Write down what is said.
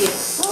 Yes.